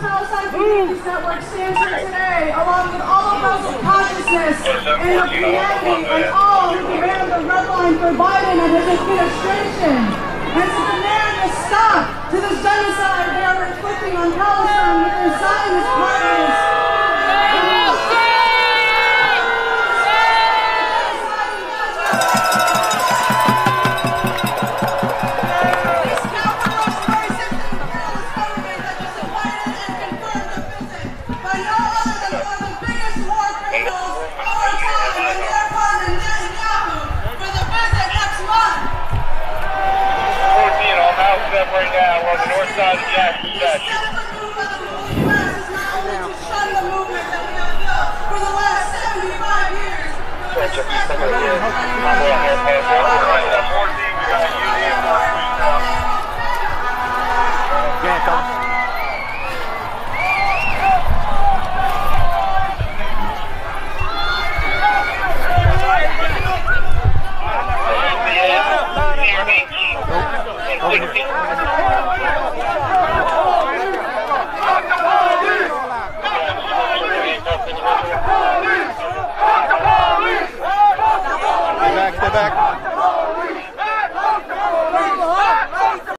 Palestine Communities Network stands here today, along with all of us of consciousness and of humanity and all who ran the red line for Biden and his administration. And to demand a stop to the genocide they are inflicting on Palestine with their Zionist partners.